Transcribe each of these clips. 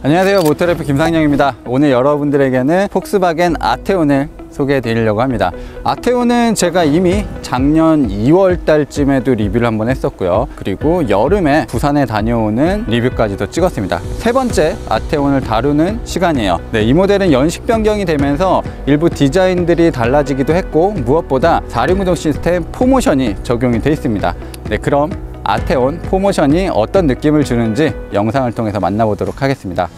안녕하세요, 모터그래프 김상영입니다. 오늘 여러분들에게는 폭스바겐 아테온을 소개해 드리려고 합니다. 아테온은 제가 이미 작년 2월 달쯤에도 리뷰를 한번 했었고요, 그리고 여름에 부산에 다녀오는 리뷰까지도 찍었습니다. 세 번째 아테온을 다루는 시간이에요. 네, 이 모델은 연식 변경이 되면서 일부 디자인들이 달라지기도 했고, 무엇보다 4륜구동 시스템 포모션이 적용이 되어 있습니다. 네, 그럼 아테온 포모션이 어떤 느낌을 주는지 영상을 통해서 만나보도록 하겠습니다.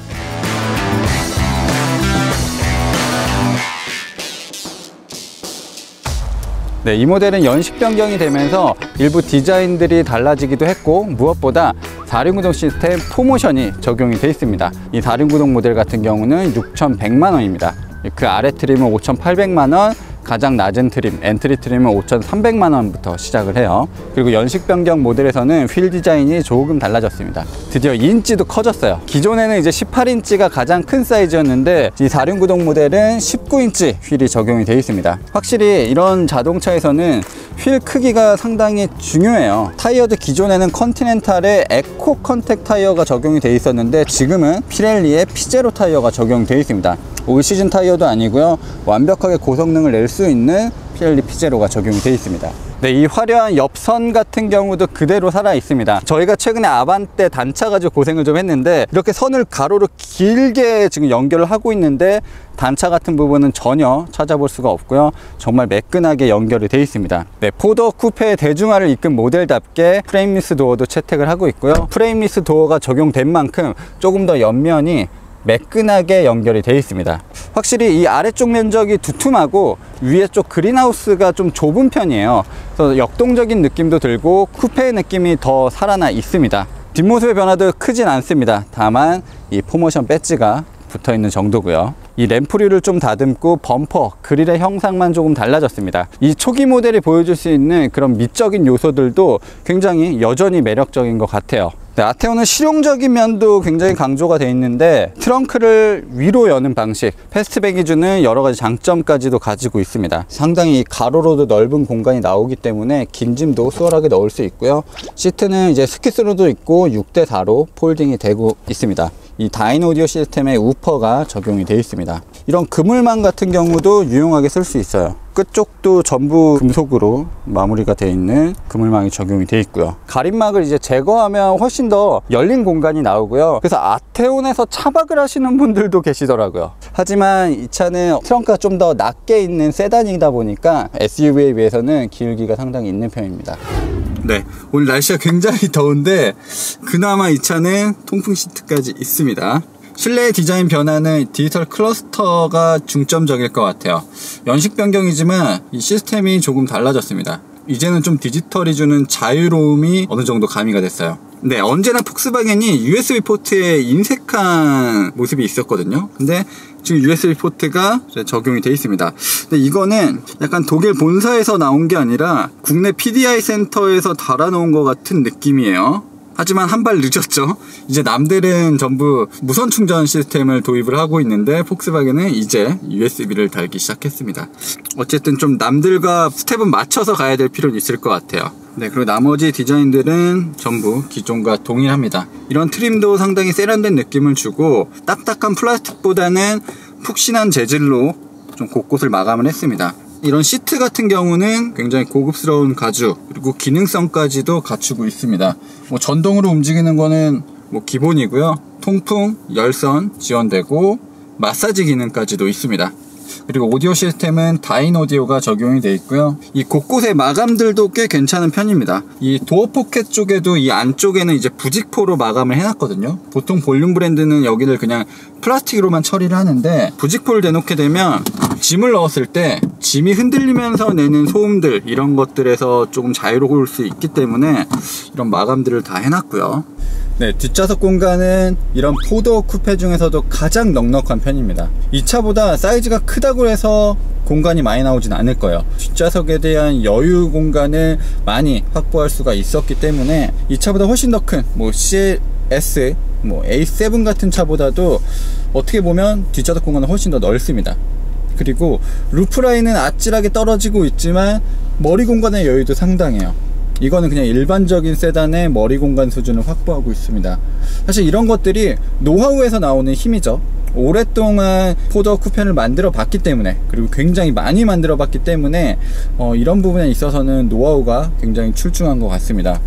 네, 이 모델은 연식 변경이 되면서 일부 디자인들이 달라지기도 했고, 무엇보다 4륜 구동 시스템 포모션이 적용이 되어 있습니다. 이 4륜 구동 모델 같은 경우는 6,100만원입니다 그 아래 트림은 5,800만원, 가장 낮은 트림, 엔트리 트림은 5,300만원부터 시작을 해요. 그리고 연식 변경 모델에서는 휠 디자인이 조금 달라졌습니다. 드디어 2인치도 커졌어요. 기존에는 이제 18인치가 가장 큰 사이즈였는데, 이 4륜구동 모델은 19인치 휠이 적용이 되어 있습니다. 확실히 이런 자동차에서는 휠 크기가 상당히 중요해요. 타이어도 기존에는 컨티넨탈의 에코 컨택 타이어가 적용이 되어 있었는데, 지금은 피렐리의 피제로 타이어가 적용되어 있습니다. 올 시즌 타이어도 아니고요, 완벽하게 고성능을 낼 수 있는 피렐리 피제로가 적용이 되어 있습니다. 네, 이 화려한 옆선 같은 경우도 그대로 살아 있습니다. 저희가 최근에 아반떼 단차 가지고 고생을 좀 했는데, 이렇게 선을 가로로 길게 지금 연결을 하고 있는데 단차 같은 부분은 전혀 찾아볼 수가 없고요, 정말 매끈하게 연결이 되어 있습니다. 네, 포더 쿠페의 대중화를 이끈 모델답게 프레임리스 도어도 채택을 하고 있고요, 프레임리스 도어가 적용된 만큼 조금 더 옆면이 매끈하게 연결이 되어 있습니다. 확실히 이 아래쪽 면적이 두툼하고 위에 쪽 그린하우스가 좀 좁은 편이에요. 그래서 역동적인 느낌도 들고 쿠페의 느낌이 더 살아나 있습니다. 뒷모습의 변화도 크진 않습니다. 다만 이 포모션 배지가 붙어 있는 정도고요, 이 램프류를 좀 다듬고 범퍼, 그릴의 형상만 조금 달라졌습니다. 이 초기 모델이 보여줄 수 있는 그런 미적인 요소들도 굉장히 여전히 매력적인 것 같아요. 네, 아테온은 실용적인 면도 굉장히 강조가 되어 있는데, 트렁크를 위로 여는 방식, 패스트백이 주는 여러 가지 장점까지도 가지고 있습니다. 상당히 가로로도 넓은 공간이 나오기 때문에 긴 짐도 수월하게 넣을 수 있고요, 시트는 이제 스키스로도 있고 6대4로 폴딩이 되고 있습니다. 이 다인오디오 시스템의 우퍼가 적용이 되어 있습니다. 이런 그물망 같은 경우도 유용하게 쓸 수 있어요. 끝쪽도 전부 금속으로 마무리가 되어 있는 그물망이 적용이 되어 있고요, 가림막을 이제 제거하면 훨씬 더 열린 공간이 나오고요. 그래서 아테온에서 차박을 하시는 분들도 계시더라고요. 하지만 이 차는 트렁크가 좀 더 낮게 있는 세단이다 보니까 SUV에 비해서는 기울기가 상당히 있는 편입니다. 네, 오늘 날씨가 굉장히 더운데 그나마 이 차는 통풍 시트까지 있습니다. 실내의 디자인 변화는 디지털 클러스터가 중점적일 것 같아요. 연식 변경이지만 이 시스템이 조금 달라졌습니다. 이제는 좀 디지털이 주는 자유로움이 어느 정도 가미가 됐어요. 네, 언제나 폭스바겐이 USB 포트에 인색한 모습이 있었거든요. 근데 지금 USB 포트가 적용이 되어 있습니다. 근데 이거는 약간 독일 본사에서 나온 게 아니라 국내 TDI 센터에서 달아놓은 것 같은 느낌이에요. 하지만 한 발 늦었죠. 이제 남들은 전부 무선 충전 시스템을 도입을 하고 있는데, 폭스바겐은 이제 USB를 달기 시작했습니다. 어쨌든 좀 남들과 스텝은 맞춰서 가야 될 필요는 있을 것 같아요. 네, 그리고 나머지 디자인들은 전부 기존과 동일합니다. 이런 트림도 상당히 세련된 느낌을 주고, 딱딱한 플라스틱보다는 푹신한 재질로 좀 곳곳을 마감을 했습니다. 이런 시트 같은 경우는 굉장히 고급스러운 가죽, 그리고 기능성까지도 갖추고 있습니다. 뭐 전동으로 움직이는 거는 뭐 기본이고요, 통풍, 열선 지원되고 마사지 기능까지도 있습니다. 그리고 오디오 시스템은 다인오디오가 적용이 되어 있고요, 이 곳곳의 마감들도 꽤 괜찮은 편입니다. 이 도어 포켓 쪽에도 이 안쪽에는 이제 부직포로 마감을 해놨거든요. 보통 볼륨 브랜드는 여기를 그냥 플라스틱으로만 처리를 하는데, 부직포를 내놓게 되면 짐을 넣었을 때 짐이 흔들리면서 내는 소음들, 이런 것들에서 조금 자유로울 수 있기 때문에 이런 마감들을 다 해놨고요. 네, 뒷좌석 공간은 이런 포더 쿠페 중에서도 가장 넉넉한 편입니다. 이 차보다 사이즈가 크다고 해서 공간이 많이 나오진 않을 거예요. 뒷좌석에 대한 여유 공간을 많이 확보할 수가 있었기 때문에 이 차보다 훨씬 더 큰 뭐 CLS, 뭐 A7 같은 차보다도 어떻게 보면 뒷좌석 공간은 훨씬 더 넓습니다. 그리고 루프라인은 아찔하게 떨어지고 있지만 머리 공간의 여유도 상당해요. 이거는 그냥 일반적인 세단의 머리 공간 수준을 확보하고 있습니다. 사실 이런 것들이 노하우에서 나오는 힘이죠. 오랫동안 포더 쿠페를 만들어 봤기 때문에, 그리고 굉장히 많이 만들어 봤기 때문에 이런 부분에 있어서는 노하우가 굉장히 출중한 것 같습니다.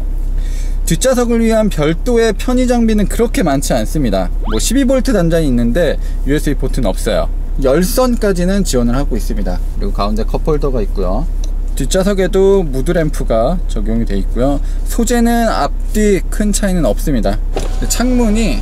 뒷좌석을 위한 별도의 편의 장비는 그렇게 많지 않습니다. 뭐 12V 단자는 있는데 USB 포트는 없어요. 열선까지는 지원을 하고 있습니다. 그리고 가운데 컵홀더가 있고요. 뒷좌석에도 무드램프가 적용이 되어 있고요. 소재는 앞뒤 큰 차이는 없습니다. 창문이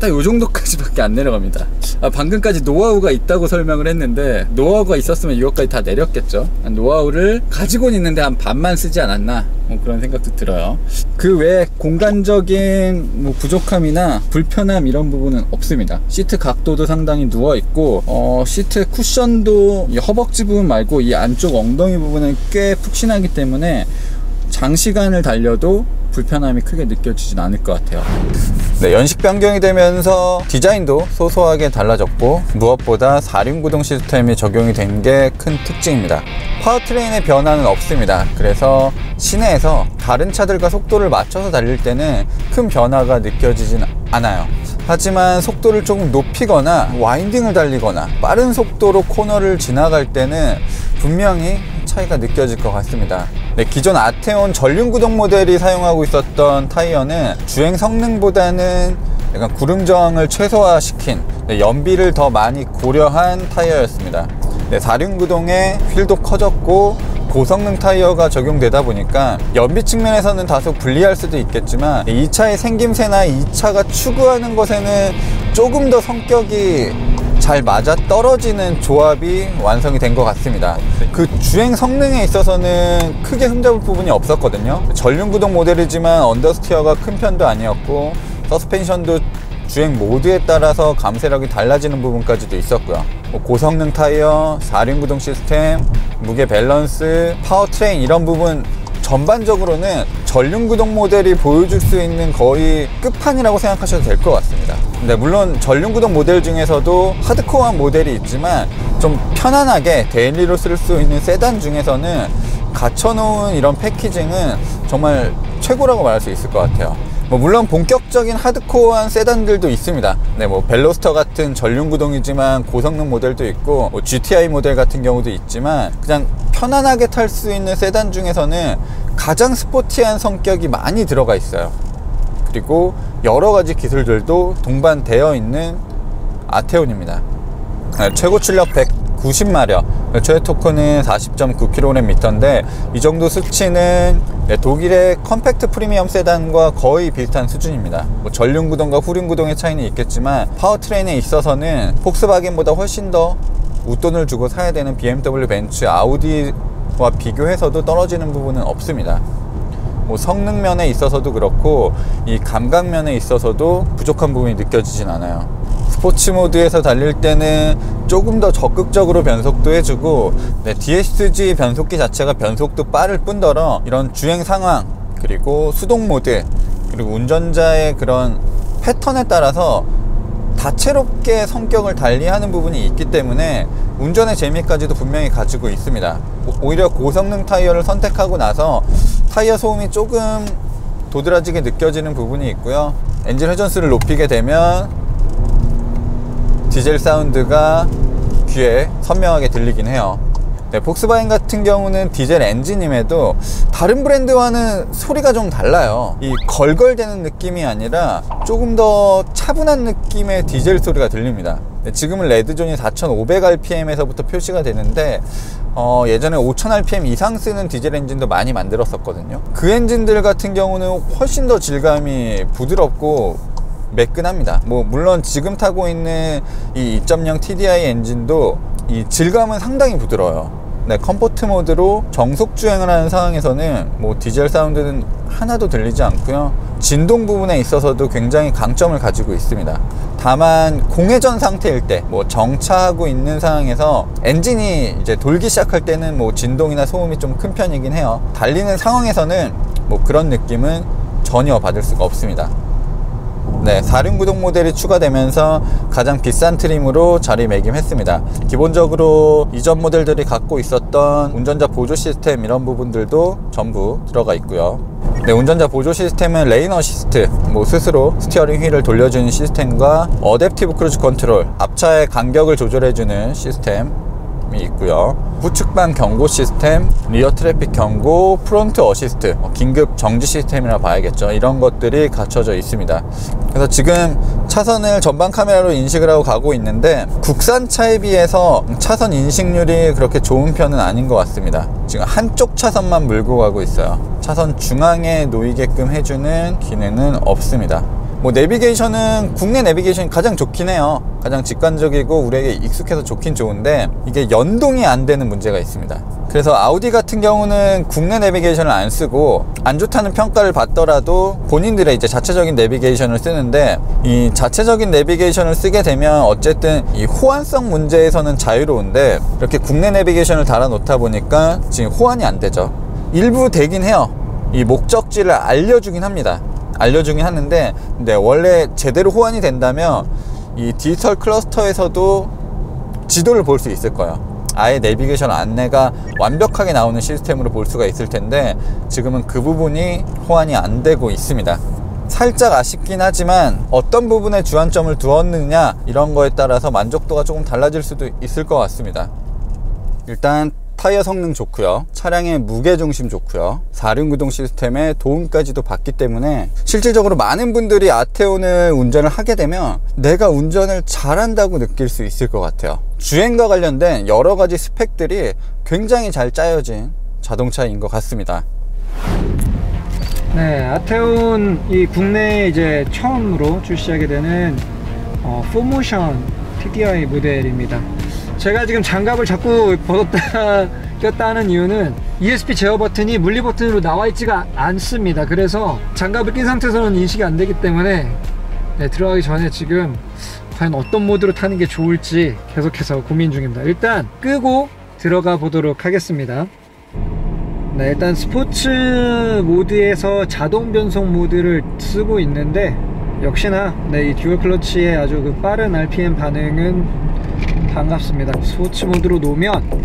딱 요정도까지 밖에 안 내려갑니다. 방금까지 노하우가 있다고 설명을 했는데, 노하우가 있었으면 이것까지 다 내렸겠죠. 노하우를 가지고는 있는데 한 반만 쓰지 않았나, 뭐 그런 생각도 들어요. 그 외에 공간적인 뭐 부족함이나 불편함 이런 부분은 없습니다. 시트 각도도 상당히 누워있고, 시트 쿠션도 이 허벅지 부분 말고 이 안쪽 엉덩이 부분은 꽤 푹신하기 때문에 장시간을 달려도 불편함이 크게 느껴지진 않을 것 같아요. 네, 연식 변경이 되면서 디자인도 소소하게 달라졌고, 무엇보다 4륜 구동 시스템이 적용이 된 게 큰 특징입니다. 파워트레인의 변화는 없습니다. 그래서 시내에서 다른 차들과 속도를 맞춰서 달릴 때는 큰 변화가 느껴지진 않아요. 하지만 속도를 조금 높이거나 와인딩을 달리거나 빠른 속도로 코너를 지나갈 때는 분명히 차이가 느껴질 것 같습니다. 네, 기존 아테온 전륜구동 모델이 사용하고 있었던 타이어는 주행 성능보다는 약간 구름 저항을 최소화시킨, 연비를 더 많이 고려한 타이어였습니다. 네, 4륜구동에 휠도 커졌고 고성능 타이어가 적용되다 보니까 연비 측면에서는 다소 불리할 수도 있겠지만, 이 차의 생김새나 이 차가 추구하는 것에는 조금 더 성격이 잘 맞아 떨어지는 조합이 완성이 된 것 같습니다. 그 주행 성능에 있어서는 크게 흠잡을 부분이 없었거든요. 전륜구동 모델이지만 언더스티어가 큰 편도 아니었고, 서스펜션도 주행 모드에 따라서 감쇠력이 달라지는 부분까지도 있었고요. 고성능 타이어, 4륜구동 시스템, 무게 밸런스, 파워트레인 이런 부분 전반적으로는 전륜구동 모델이 보여줄 수 있는 거의 끝판이라고 생각하셔도 될 것 같습니다. 네, 물론 전륜구동 모델 중에서도 하드코어한 모델이 있지만, 좀 편안하게 데일리로 쓸 수 있는 세단 중에서는 갖춰놓은 이런 패키징은 정말 최고라고 말할 수 있을 것 같아요. 뭐 물론 본격적인 하드코어한 세단들도 있습니다. 네, 뭐 벨로스터 같은 전륜구동이지만 고성능 모델도 있고, 뭐 GTI 모델 같은 경우도 있지만, 그냥 편안하게 탈 수 있는 세단 중에서는 가장 스포티한 성격이 많이 들어가 있어요. 그리고 여러가지 기술들도 동반되어 있는 아테온입니다. 네, 최고 출력 190마력, 최대 토크는 40.9kgm인데 이 정도 수치는 독일의 컴팩트 프리미엄 세단과 거의 비슷한 수준입니다. 뭐 전륜구동과 후륜구동의 차이는 있겠지만, 파워트레인에 있어서는 폭스바겐보다 훨씬 더 웃돈을 주고 사야 되는 BMW, 벤츠, 아우디와 비교해서도 떨어지는 부분은 없습니다. 뭐 성능면에 있어서도 그렇고, 이 감각면에 있어서도 부족한 부분이 느껴지진 않아요. 스포츠 모드에서 달릴 때는 조금 더 적극적으로 변속도 해주고, 네, DSG 변속기 자체가 변속도 빠를 뿐더러 이런 주행 상황, 그리고 수동 모드, 그리고 운전자의 그런 패턴에 따라서 다채롭게 성격을 달리하는 부분이 있기 때문에 운전의 재미까지도 분명히 가지고 있습니다. 오히려 고성능 타이어를 선택하고 나서 타이어 소음이 조금 도드라지게 느껴지는 부분이 있고요. 엔진 회전수를 높이게 되면 디젤 사운드가 귀에 선명하게 들리긴 해요. 네, 폭스바겐 같은 경우는 디젤 엔진임에도 다른 브랜드와는 소리가 좀 달라요. 이 걸걸대는 느낌이 아니라 조금 더 차분한 느낌의 디젤 소리가 들립니다. 네, 지금은 레드존이 4500rpm에서부터 표시가 되는데, 예전에 5000rpm 이상 쓰는 디젤 엔진도 많이 만들었었거든요. 그 엔진들 같은 경우는 훨씬 더 질감이 부드럽고 매끈합니다. 뭐 물론 지금 타고 있는 이 2.0 TDI 엔진도 이 질감은 상당히 부드러워요. 네, 컴포트 모드로 정속 주행을 하는 상황에서는 뭐 디젤 사운드는 하나도 들리지 않고요. 진동 부분에 있어서도 굉장히 강점을 가지고 있습니다. 다만 공회전 상태일 때, 뭐 정차하고 있는 상황에서 엔진이 이제 돌기 시작할 때는 뭐 진동이나 소음이 좀 큰 편이긴 해요. 달리는 상황에서는 뭐 그런 느낌은 전혀 받을 수가 없습니다. 네, 4륜구동 모델이 추가되면서 가장 비싼 트림으로 자리매김했습니다. 기본적으로 이전 모델들이 갖고 있었던 운전자 보조 시스템 이런 부분들도 전부 들어가 있고요. 네, 운전자 보조 시스템은 레인 어시스트, 스스로 스티어링 휠을 돌려주는 시스템과 어댑티브 크루즈 컨트롤, 앞차의 간격을 조절해주는 시스템이 있고요. 후측방 경고 시스템, 리어 트래픽 경고, 프론트 어시스트, 긴급 정지 시스템이라 봐야겠죠. 이런 것들이 갖춰져 있습니다. 그래서 지금 차선을 전방 카메라로 인식을 하고 가고 있는데 국산 차에 비해서 차선 인식률이 그렇게 좋은 편은 아닌 것 같습니다. 지금 한쪽 차선만 물고 가고 있어요. 차선 중앙에 놓이게끔 해주는 기능은 없습니다. 내비게이션은 국내 내비게이션이 가장 좋긴 해요. 가장 직관적이고 우리에게 익숙해서 좋긴 좋은데 이게 연동이 안 되는 문제가 있습니다. 그래서 아우디 같은 경우는 국내 내비게이션을 안 쓰고 안 좋다는 평가를 받더라도 본인들의 자체적인 내비게이션을 쓰는데, 이 자체적인 내비게이션을 쓰게 되면 어쨌든 이 호환성 문제에서는 자유로운데 이렇게 국내 내비게이션을 달아 놓다 보니까 지금 호환이 안 되죠. 일부 되긴 해요. 이 목적지를 알려주긴 하는데 근데 원래 제대로 호환이 된다면 이 디지털 클러스터에서도 지도를 볼 수 있을 거예요. 아예 내비게이션 안내가 완벽하게 나오는 시스템으로 볼 수가 있을 텐데 지금은 그 부분이 호환이 안 되고 있습니다. 살짝 아쉽긴 하지만 어떤 부분에 주안점을 두었느냐 이런 거에 따라서 만족도가 조금 달라질 수도 있을 것 같습니다. 일단 타이어 성능 좋고요, 차량의 무게중심 좋고요, 4륜구동 시스템의 도움까지도 받기 때문에 실질적으로 많은 분들이 아테온을 운전을 하게 되면 내가 운전을 잘한다고 느낄 수 있을 것 같아요. 주행과 관련된 여러 가지 스펙들이 굉장히 잘 짜여진 자동차인 것 같습니다. 네, 아테온 이 국내에 처음으로 출시하게 되는 4모션 TDI 모델입니다. 제가 지금 장갑을 자꾸 벗었다 꼈다 하는 이유는 ESP 제어 버튼이 물리 버튼으로 나와 있지가 않습니다. 그래서 장갑을 낀 상태에서는 인식이 안 되기 때문에 들어가기 전에 지금 과연 어떤 모드로 타는 게 좋을지 계속해서 고민 중입니다. 일단 끄고 들어가 보도록 하겠습니다. 네, 일단 스포츠 모드에서 자동 변속 모드를 쓰고 있는데 역시나 이 듀얼 클러치의 아주 그 빠른 RPM 반응은 반갑습니다. 스포츠 모드로 놓으면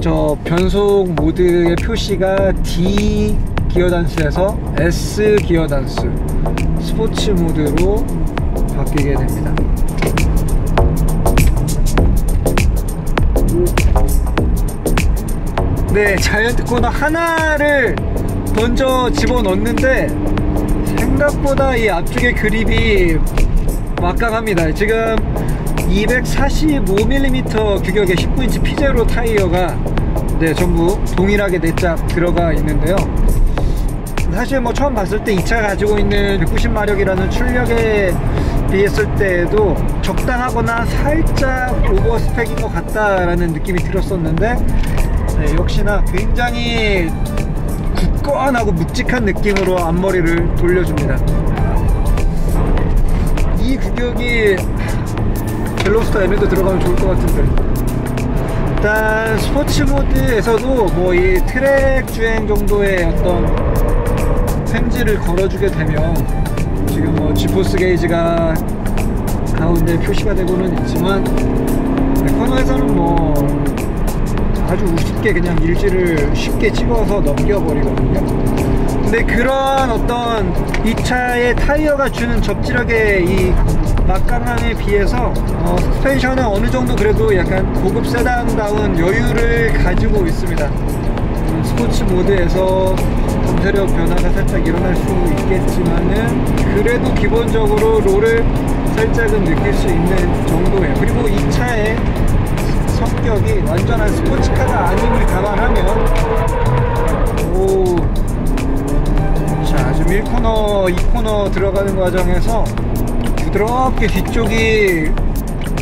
저 변속 모드의 표시가 D 기어 단수에서 S 기어 단수 스포츠 모드로 바뀌게 됩니다. 네, 자이언트 코너 하나를 먼저 집어넣는데 생각보다 이 앞쪽에 그립이 막강합니다. 지금 245mm 규격의 19인치 피제로 타이어가 전부 동일하게 4짝 들어가 있는데요. 사실 처음 봤을 때 이 차가 가지고 있는 190마력이라는 출력에 비했을 때에도 적당하거나 살짝 오버스펙인 것 같다라는 느낌이 들었었는데 역시나 굉장히 굳건하고 묵직한 느낌으로 앞머리를 돌려줍니다. 이 규격이 벨로스타 M에도 들어가면 좋을 것 같은데 일단 스포츠 모드에서도 이 트랙 주행 정도의 어떤 펜지를 걸어주게 되면 지금 지포스 게이지가 가운데 표시가 되고는 있지만 코너에서는 아주 우습게 그냥 일지를 쉽게 찍어서 넘겨버리거든요. 근데 그런 어떤 이 차의 타이어가 주는 접지력의 이 막강함에 비해서 스펜션은 어느 정도 그래도 약간 고급 세단다운 여유를 가지고 있습니다. 스포츠 모드에서 감쇄력 변화가 살짝 일어날 수 있겠지만은 그래도 기본적으로 롤을 살짝은 느낄 수 있는 정도예요. 그리고 이 차의 성격이 완전한 스포츠카가 아님을 감안하면 자, 지금 1코너, 2코너 들어가는 과정에서 부드럽게 뒤쪽이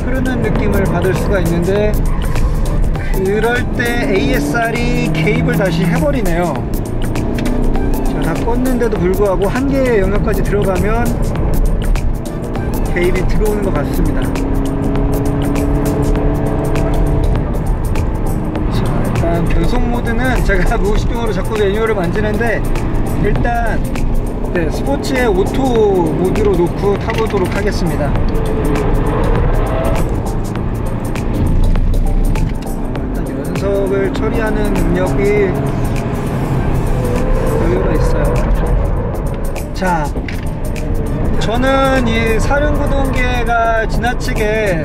흐르는 느낌을 받을 수가 있는데 그럴 때 ASR이 개입을 다시 해버리네요. 자, 다 껐는데도 불구하고 한 개의 영역까지 들어가면 개입이 들어오는 것 같습니다. 자, 일단 변속 모드는 제가 무의식적으로 자꾸 매뉴얼을 만지는데 일단 네, 스포츠의 오토 모드로 놓고 타보도록 하겠습니다. 일단 연석을 처리하는 능력이 여유가 있어요. 자, 저는 이 사륜구동계가 지나치게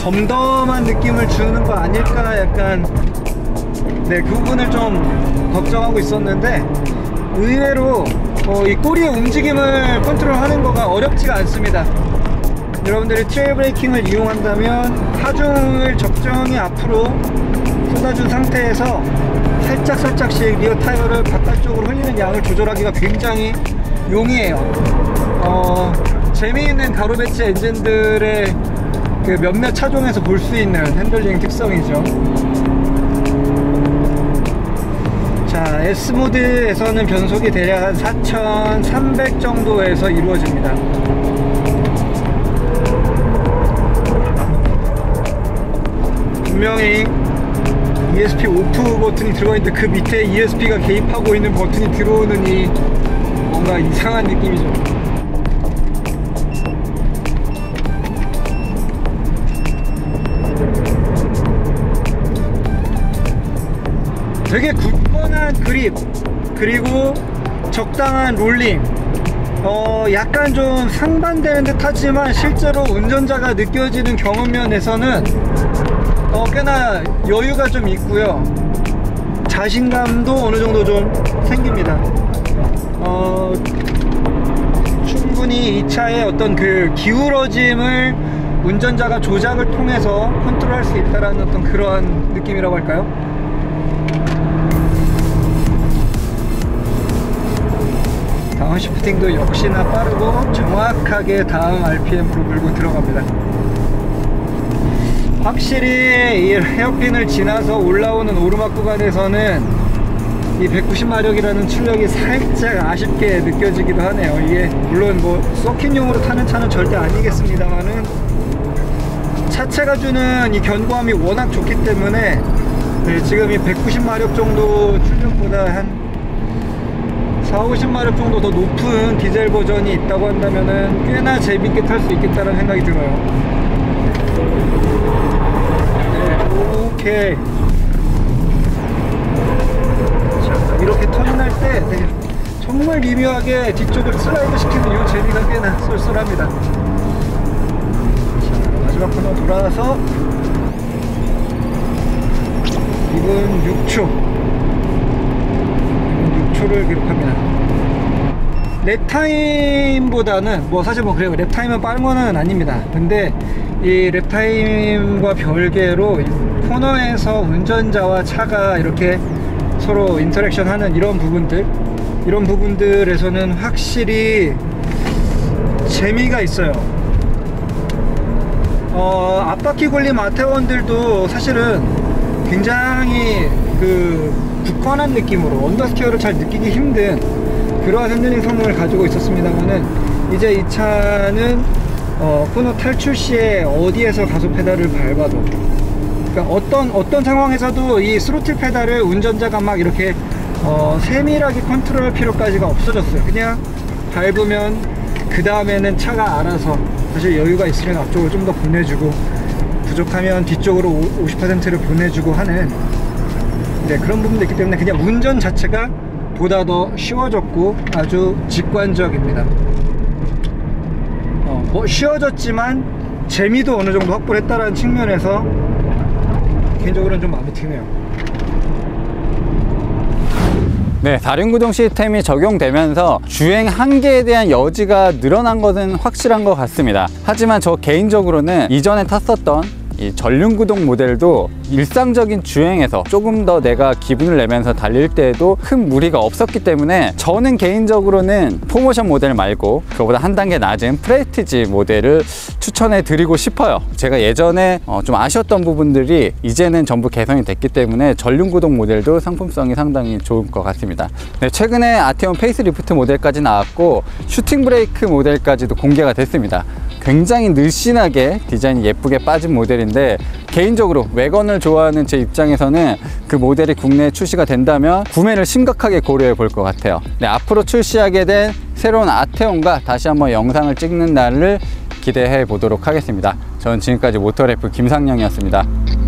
덤덤한 느낌을 주는 거 아닐까, 약간 네, 그 부분을 좀 걱정하고 있었는데 의외로 이 꼬리의 움직임을 컨트롤하는 거가 어렵지가 않습니다. 여러분들이 트레일 브레이킹을 이용한다면 하중을 적정히 앞으로 쏟아준 상태에서 살짝씩 리어 타이어를 바깥쪽으로 흘리는 양을 조절하기가 굉장히 용이해요. 재미있는 가로 배치 엔진들의 그 몇몇 차종에서 볼 수 있는 핸들링 특성이죠. 자, S모드에서는 변속이 대략 한 4,300 정도에서 이루어집니다. 분명히 ESP 오프 버튼이 들어있는데 그 밑에 ESP가 개입하고 있는 버튼이 들어오는 이 뭔가 이상한 느낌이죠. 되게 굳건한 그립, 그리고 적당한 롤링, 약간 좀 상반되는 듯 하지만 실제로 운전자가 느껴지는 경험면에서는 꽤나 여유가 좀 있고요. 자신감도 어느 정도 좀 생깁니다. 충분히 이 차의 어떤 그 기울어짐을 운전자가 조작을 통해서 컨트롤할 수 있다는 어떤 그러한 느낌이라고 할까요? 다운 시프팅도 역시나 빠르고 정확하게 다음 RPM으로 몰고 들어갑니다. 확실히 이 헤어핀을 지나서 올라오는 오르막 구간에서는 이 190마력이라는 출력이 살짝 아쉽게 느껴지기도 하네요. 이게 물론 뭐 서킷용으로 타는 차는 절대 아니겠습니다만은 차체가 주는 이 견고함이 워낙 좋기 때문에 네, 지금 이 190마력 정도 출력보다 한 450마력 정도 더 높은 디젤 버전이 있다고 한다면은 꽤나 재밌게 탈 수 있겠다는 생각이 들어요. 네, 오케이. 자, 이렇게 터미널 때 되게 정말 미묘하게 뒤쪽을 슬라이드 시키는 이 재미가 꽤나 쏠쏠합니다. 자, 마지막 코너 돌아서 2분 6초. 를 기록합니다. 랩타임보다는 뭐 사실 뭐 그래요. 랩타임은 빠른 거는 아닙니다. 근데 이 랩타임과 별개로 코너에서 운전자와 차가 이렇게 서로 인터랙션 하는 이런 부분들에서는 확실히 재미가 있어요. 앞바퀴 굴림 아테온들도 사실은 굉장히 그 굳건한 느낌으로 언더스티어를 잘 느끼기 힘든 그러한 핸들링 성능을 가지고 있었습니다만은 이제 이 차는 코너 탈출 시에 어디에서 가속 페달을 밟아도, 그러니까 어떤 상황에서도 이 스로틀 페달을 운전자가 막 이렇게 세밀하게 컨트롤할 필요까지가 없어졌어요. 그냥 밟으면 그 다음에는 차가 알아서, 사실 여유가 있으면 앞쪽을 좀 더 보내주고 부족하면 뒤쪽으로 50%를 보내주고 하는 네, 그런 부분도 있기 때문에 그냥 운전 자체가 보다 더 쉬워졌고 아주 직관적입니다. 뭐 쉬워졌지만 재미도 어느 정도 확보를 했다는 측면에서 개인적으로는 좀 마음에 드네요. 네, 다륜 구동 시스템이 적용되면서 주행 한계에 대한 여지가 늘어난 것은 확실한 것 같습니다. 하지만 저 개인적으로는 이전에 탔었던 이 전륜구동 모델도 일상적인 주행에서 조금 더 내가 기분을 내면서 달릴 때에도 큰 무리가 없었기 때문에 저는 개인적으로는 포모션 모델 말고 그거보다 한 단계 낮은 프레스티지 모델을 추천해 드리고 싶어요. 제가 예전에 좀 아쉬웠던 부분들이 이제는 전부 개선이 됐기 때문에 전륜구동 모델도 상품성이 상당히 좋을 것 같습니다. 네, 최근에 아테온 페이스리프트 모델까지 나왔고 슈팅 브레이크 모델까지도 공개가 됐습니다. 굉장히 늘씬하게 디자인이 예쁘게 빠진 모델인데 개인적으로 외관을 좋아하는 제 입장에서는 그 모델이 국내에 출시가 된다면 구매를 심각하게 고려해 볼 것 같아요. 네, 앞으로 출시하게 된 새로운 아테온과 다시 한번 영상을 찍는 날을 기대해 보도록 하겠습니다. 저는 지금까지 모터그래프 김상영이었습니다.